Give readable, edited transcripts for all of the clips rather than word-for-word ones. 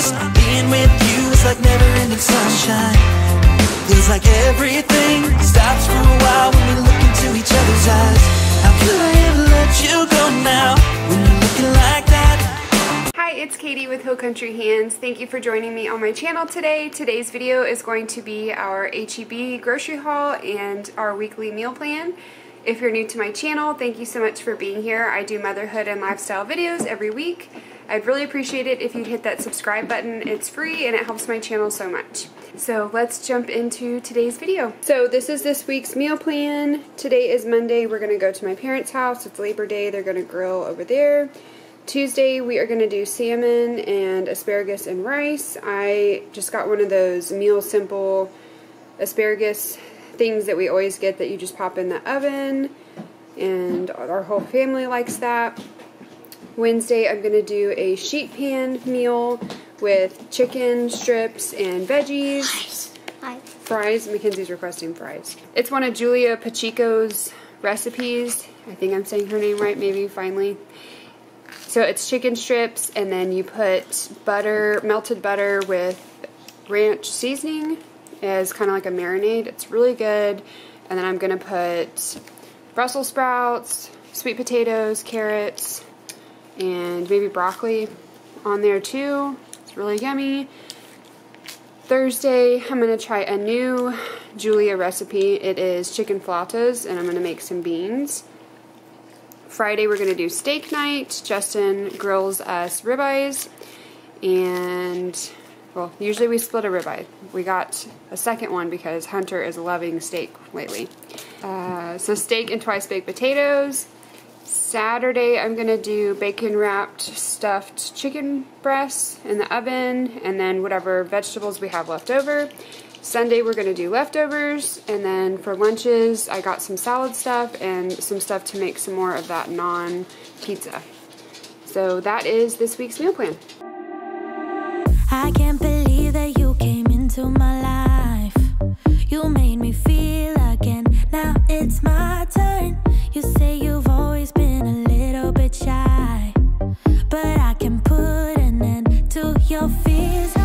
just being with you is like never-ending sunshine. Feels like everything stops for a while when we look into each other's eyes. How could I ever let you go now when you're looking like that? Hi, it's Katie with Hill Country Hands. Thank you for joining me on my channel today. Today's video is going to be our HEB grocery haul and our weekly meal plan. If you're new to my channel, thank you so much for being here. I do motherhood and lifestyle videos every week. I'd really appreciate it if you'd hit that subscribe button. It's free and it helps my channel so much. So let's jump into today's video. So this is this week's meal plan. Today is Monday. We're gonna go to my parents' house. It's Labor Day. They're gonna grill over there. Tuesday we are gonna do salmon and asparagus and rice. I just got one of those meal simple asparagus things that we always get that you just pop in the oven, and our whole family likes that. Wednesday, I'm going to do a sheet pan meal with chicken strips and veggies. Fries. Mackenzie's requesting fries. It's one of Julia Pacheco's recipes. I think I'm saying her name right, maybe, finally. So it's chicken strips, and then you put butter, melted butter with ranch seasoning as kind of like a marinade. It's really good. And then I'm going to put Brussels sprouts, sweet potatoes, carrots, and maybe broccoli on there too. It's really yummy. Thursday, I'm gonna try a new Julia recipe. It is chicken flautas, and I'm gonna make some beans. Friday, we're gonna do steak night. Justin grills us ribeyes, and well, usually we split a ribeye. We got a second one because Hunter is loving steak lately. So steak and twice baked potatoes. Saturday, I'm going to do bacon-wrapped stuffed chicken breasts in the oven, and then whatever vegetables we have left over. Sunday, we're going to do leftovers, and then for lunches, I got some salad stuff and some stuff to make some more of that non-pizza. So that is this week's meal plan. I can't believe that you came into my life. You made me feel again, now it's my turn. You say you've always been a little bit shy, but I can put an end to your fears.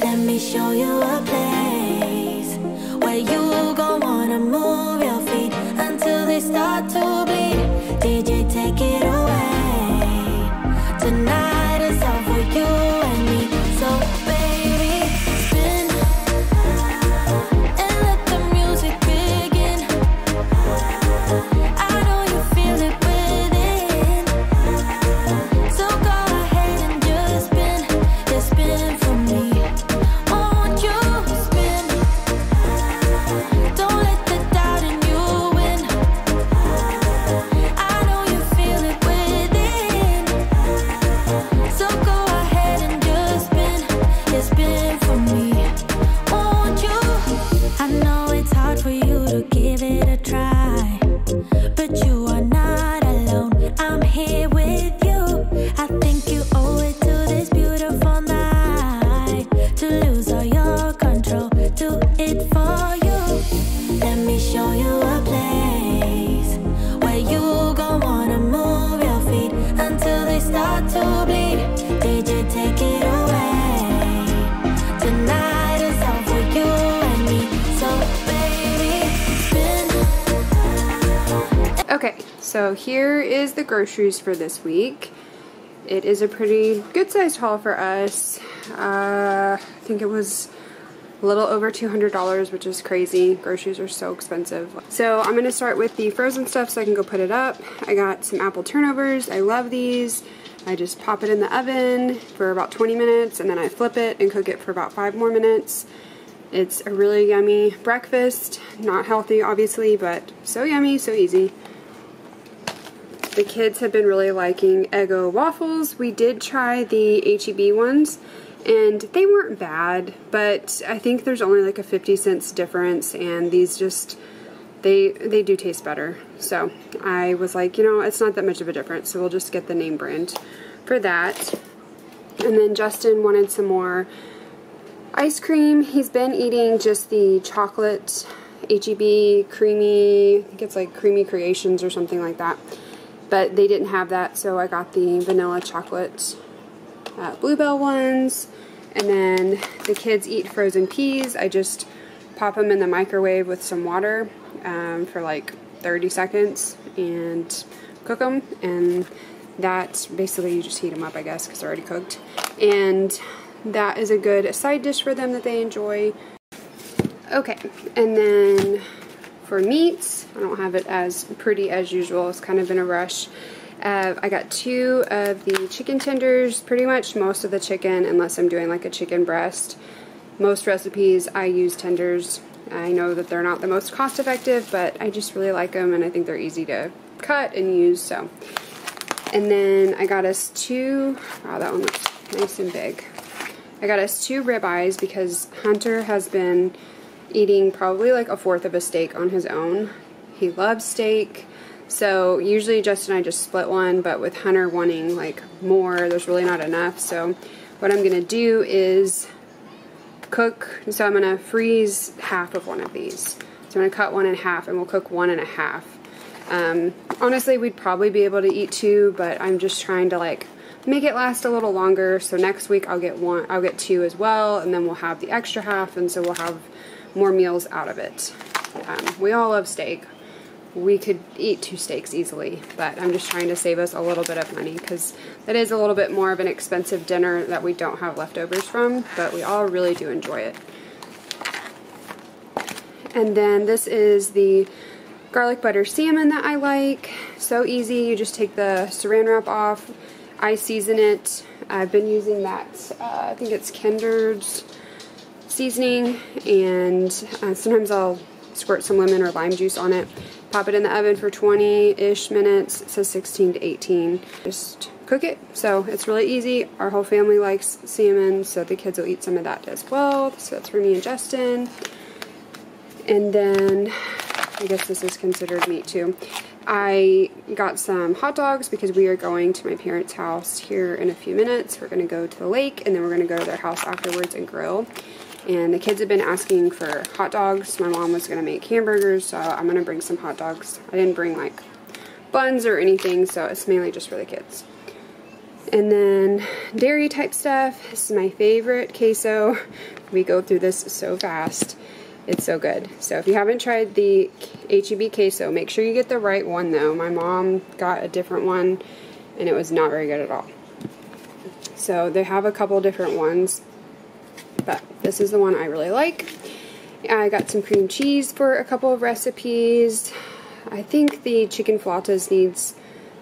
Let me show you a place where you gon' wanna move your feet until they start to bleed. DJ, take it away. Tonight is all for you and me. So so here is the groceries for this week. It is a pretty good sized haul for us. I think it was a little over $200, which is crazy. Groceries are so expensive. So I'm gonna start with the frozen stuff so I can go put it up. I got some apple turnovers. I love these. I just pop it in the oven for about 20 minutes and then I flip it and cook it for about 5 more minutes. It's a really yummy breakfast. Not healthy, obviously, but so yummy, so easy. The kids have been really liking Eggo waffles. We did try the HEB ones, and they weren't bad, but I think there's only like a 50 cents difference, and these just, they do taste better. So I was like, you know, it's not that much of a difference, so we'll just get the name brand for that. And then Justin wanted some more ice cream. He's been eating just the chocolate HEB creamy, I think it's like Creamy Creations or something like that. But they didn't have that, so I got the vanilla chocolate bluebell ones. And then the kids eat frozen peas. I just pop them in the microwave with some water for like 30 seconds and cook them. And that basically you just heat them up, I guess, because they're already cooked. And that is a good side dish for them that they enjoy. Okay, and then for meats, I don't have it as pretty as usual. It's kind of in a rush. I got 2 of the chicken tenders, pretty much most of the chicken, unless I'm doing like a chicken breast. Most recipes I use tenders. I know that they're not the most cost effective, but I just really like them and I think they're easy to cut and use. So, and then I got us 2, wow, that one looks nice and big. I got us 2 ribeyes because Hunter has been eating probably like a 1/4 of a steak on his own. He loves steak. So usually Justin and I just split one, but with Hunter wanting like more, there's really not enough. So what I'm gonna do is cook, so I'm gonna freeze half of one of these. So I'm gonna cut one in half and we'll cook 1.5. Honestly, we'd probably be able to eat 2, but I'm just trying to like make it last a little longer. So next week I'll get 1, I'll get 2 as well, and then we'll have the extra half, and so we'll have more meals out of it. We all love steak. We could eat 2 steaks easily, but I'm just trying to save us a little bit of money because that is a little bit more of an expensive dinner that we don't have leftovers from, but we all really do enjoy it. And then this is the garlic butter salmon that I like. So easy, you just take the saran wrap off, I season it. I've been using that, I think it's Kinder's seasoning, and sometimes I'll squirt some lemon or lime juice on it. Pop it in the oven for 20-ish minutes. It says 16 to 18. Just cook it. So it's really easy. Our whole family likes salmon, so the kids will eat some of that as well. So that's for me and Justin. And then, I guess this is considered meat too. I got some hot dogs because we are going to my parents' house here in a few minutes. We're going to go to the lake, and then we're going to go to their house afterwards and grill. And the kids have been asking for hot dogs. My mom was gonna make hamburgers, so I'm gonna bring some hot dogs. I didn't bring like buns or anything, so it's mainly just for the kids. And then dairy type stuff. This is my favorite, queso. We go through this so fast. It's so good. So if you haven't tried the HEB queso, make sure you get the right one though. My mom got a different one and it was not very good at all. So they have a couple different ones, but this is the one I really like. I got some cream cheese for a couple of recipes. I think the chicken flautas needs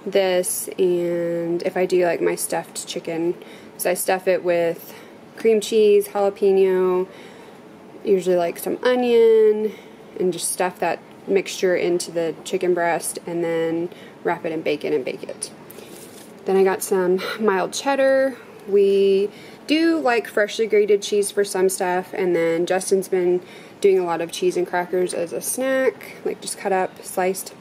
this, and if I do like my stuffed chicken, so I stuff it with cream cheese, jalapeno, usually like some onion, and just stuff that mixture into the chicken breast and then wrap it in bacon and bake it. Then I got some mild cheddar. We do like freshly grated cheese for some stuff, and then Justin's been doing a lot of cheese and crackers as a snack, like just cut up, sliced.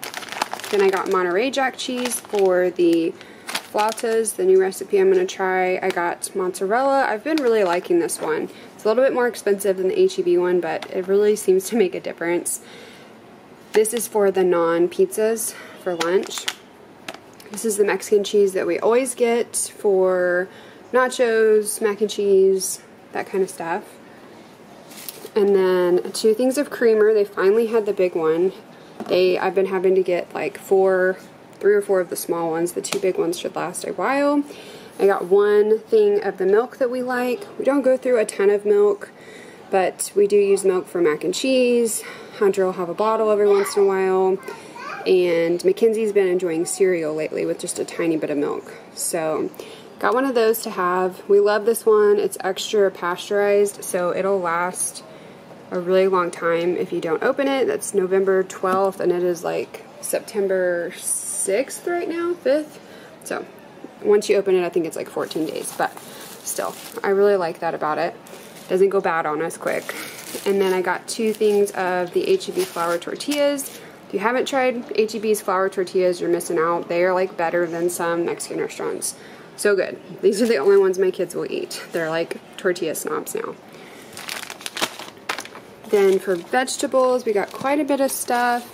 Then I got Monterey Jack cheese for the flautas, the new recipe I'm going to try. I got mozzarella. I've been really liking this one. It's a little bit more expensive than the HEB one, but it really seems to make a difference. This is for the non-pizzas for lunch. This is the Mexican cheese that we always get for nachos, mac and cheese, that kind of stuff. And then 2 things of creamer. They finally had the big one. I've been having to get like 3 or 4 of the small ones. The 2 big ones should last a while. I got 1 thing of the milk that we like. We don't go through a ton of milk, but we do use milk for mac and cheese. Hunter will have a bottle every once in a while. And Mackenzie's been enjoying cereal lately with just a tiny bit of milk. So got one of those to have. We love this one. It's extra pasteurized, so it'll last a really long time if you don't open it. That's November 12th, and it is like September 6th right now, 5th. So once you open it, I think it's like 14 days, but still, I really like that about it. It doesn't go bad on us quick. And then I got 2 things of the HEB flour tortillas. If you haven't tried HEB's flour tortillas, you're missing out. They are like better than some Mexican restaurants. So good. These are the only ones my kids will eat. They're like tortilla snobs now. Then for vegetables, we got quite a bit of stuff.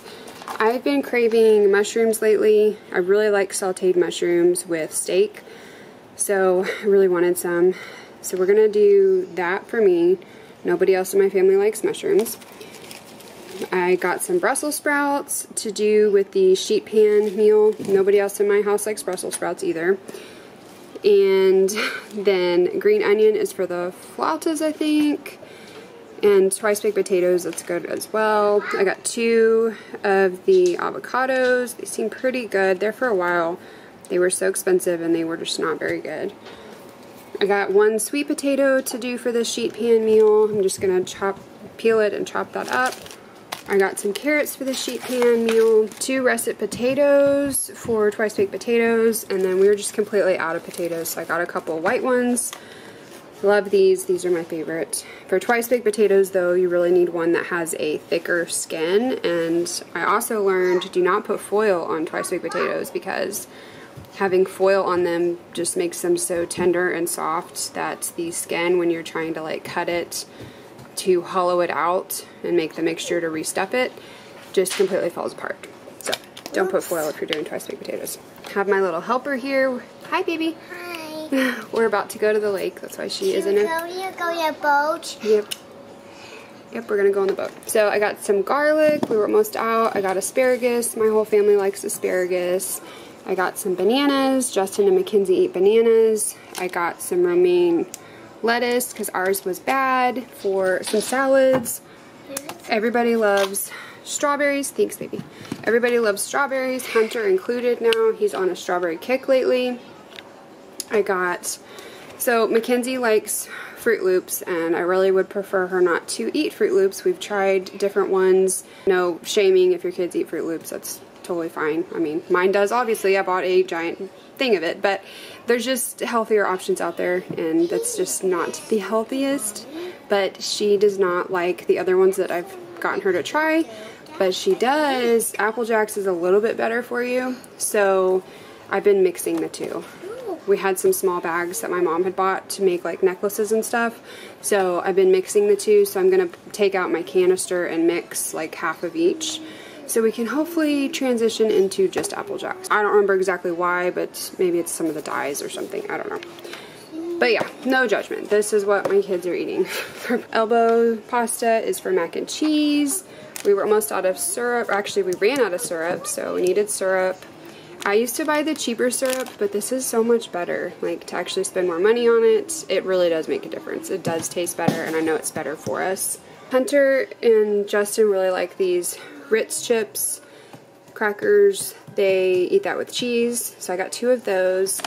I've been craving mushrooms lately. I really like sauteed mushrooms with steak. So I really wanted some. So we're gonna do that for me. Nobody else in my family likes mushrooms. I got some Brussels sprouts to do with the sheet pan meal. Nobody else in my house likes Brussels sprouts either. And then green onion is for the flautas, I think. And twice baked potatoes, that's good as well. I got two of the avocados. They seem pretty good. There for a while, they were so expensive and they were just not very good. I got one sweet potato to do for the sheet pan meal. I'm just gonna peel it and chop that up. I got some carrots for the sheet pan meal, two russet potatoes for twice baked potatoes, and then we were just completely out of potatoes, so I got a couple white ones. Love these are my favorite. For twice baked potatoes though, you really need one that has a thicker skin, and I also learned do not put foil on twice baked potatoes because having foil on them just makes them so tender and soft that the skin, when you're trying to like cut it to hollow it out and make the mixture to restuff it, just completely falls apart. So don't put foil if you're doing twice baked potatoes. Have my little helper here. Hi baby. Hi. We're about to go to the lake. That's why she is in it. Go to the boat. Yep. Yep, we're going to go on the boat. So I got some garlic. We were almost out. I got asparagus. My whole family likes asparagus. I got some bananas. Justin and Mackenzie eat bananas. I got some romaine lettuce because ours was bad, for some salads. Everybody loves strawberries. Thanks, baby. Everybody loves strawberries, Hunter included now. He's on a strawberry kick lately. I got, so Mackenzie likes Fruit Loops, and I really would prefer her not to eat Fruit Loops. We've tried different ones. No shaming if your kids eat Fruit Loops, that's totally fine. I mean, mine does, obviously. I bought a giant thing of it, but there's just healthier options out there, and that's just not the healthiest. But she does not like the other ones that I've gotten her to try, but she does. Apple Jacks is a little bit better for you, so I've been mixing the two. We had some small bags that my mom had bought to make like necklaces and stuff, so I've been mixing the two. So I'm gonna take out my canister and mix like half of each, so we can hopefully transition into just Apple Jacks. I don't remember exactly why, but maybe it's some of the dyes or something, I don't know. But yeah, no judgment. This is what my kids are eating. Elbow pasta is for mac and cheese. We were almost out of syrup, or actually we ran out of syrup, so we needed syrup. I used to buy the cheaper syrup, but this is so much better. Like, to actually spend more money on it, it really does make a difference. It does taste better, and I know it's better for us. Hunter and Justin really like these Ritz chips, crackers. They eat that with cheese, so I got two of those.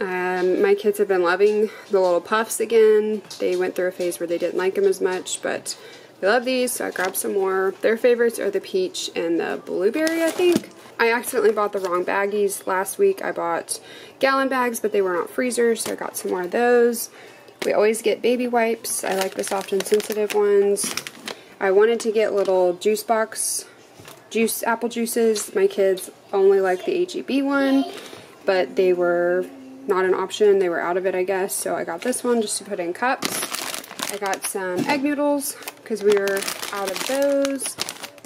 My kids have been loving the little puffs again. They went through a phase where they didn't like them as much, but they love these, so I grabbed some more. Their favorites are the peach and the blueberry, I think. I accidentally bought the wrong baggies last week. I bought gallon bags, but they were not freezers, so I got some more of those. We always get baby wipes. I like the soft and sensitive ones. I wanted to get little juice box apple juices. My kids only like the HEB one, but they were not an option. They were out of it, I guess, so I got this one just to put in cups. I got some egg noodles because we were out of those.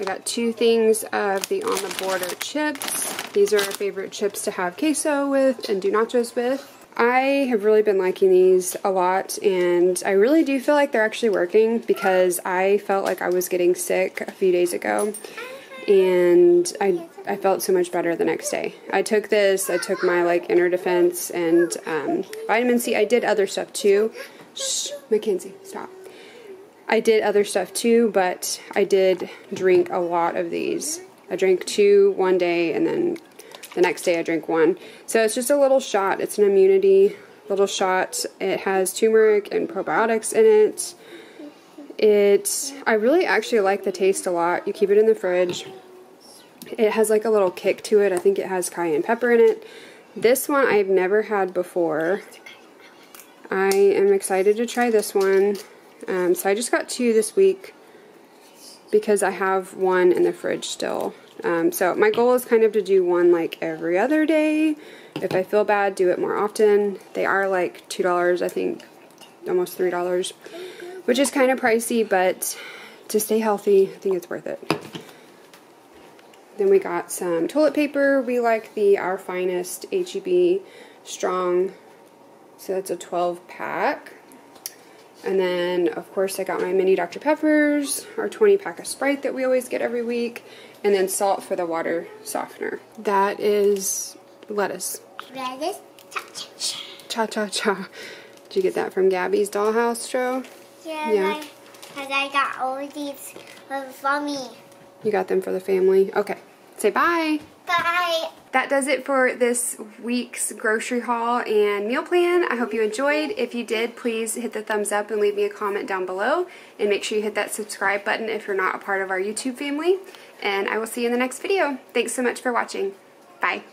I got two things of the On The Border chips. These are our favorite chips to have queso with and do nachos with. I have really been liking these a lot, and I really do feel like they're actually working because I felt like I was getting sick a few days ago, and I felt so much better the next day. I took this, I took my like Inner Defense and vitamin C. I did other stuff too. Shh, Mackenzie, stop. I did other stuff too, but I did drink a lot of these. I drank two one day, and then the next day I drank one. So it's just a little shot. It's an immunity little shot. It has turmeric and probiotics in it. I really actually like the taste a lot. You keep it in the fridge. It has like a little kick to it. I think it has cayenne pepper in it. This one I've never had before. I am excited to try this one. So I just got two this week because I have one in the fridge still. So my goal is kind of to do one like every other day. If I feel bad, do it more often. They are like $2, I think, almost $3, which is kind of pricey, but to stay healthy, I think it's worth it. Then we got some toilet paper. We like the Our Finest HEB Strong So that's a 12-pack. And then, of course, I got my mini Dr. Peppers, our 20-pack of Sprite that we always get every week, and then salt for the water softener. That is lettuce. Lettuce cha-cha-cha. Did you get that from Gabby's Dollhouse, Joe? Yeah, because I got all of these for me. You got them for the family? Okay. Say bye. Bye. That does it for this week's grocery haul and meal plan. I hope you enjoyed. If you did, please hit the thumbs up and leave me a comment down below. And make sure you hit that subscribe button if you're not a part of our YouTube family. And I will see you in the next video. Thanks so much for watching. Bye.